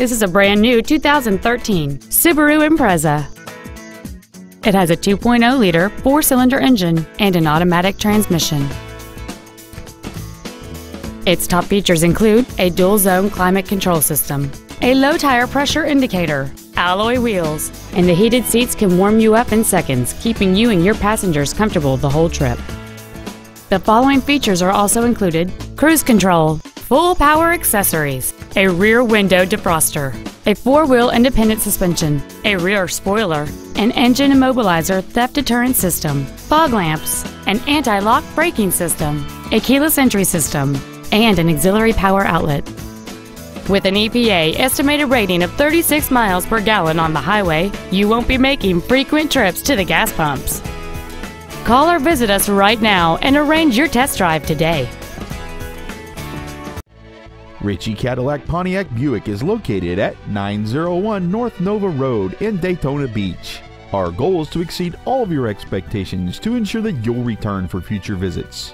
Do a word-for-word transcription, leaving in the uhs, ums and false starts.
This is a brand new two thousand thirteen Subaru Impreza. It has a two point oh liter four-cylinder engine and an automatic transmission. Its top features include a dual-zone climate control system, a low-tire pressure indicator, alloy wheels, and the heated seats can warm you up in seconds, keeping you and your passengers comfortable the whole trip. The following features are also included: cruise control, full power accessories, a rear window defroster, a four-wheel independent suspension, a rear spoiler, an engine immobilizer theft deterrent system, fog lamps, an anti-lock braking system, a keyless entry system, and an auxiliary power outlet. With an E P A estimated rating of thirty-six miles per gallon on the highway, you won't be making frequent trips to the gas pumps. Call or visit us right now and arrange your test drive today. Ritchey Cadillac Pontiac Buick is located at nine oh one North Nova Road in Daytona Beach. Our goal is to exceed all of your expectations to ensure that you'll return for future visits.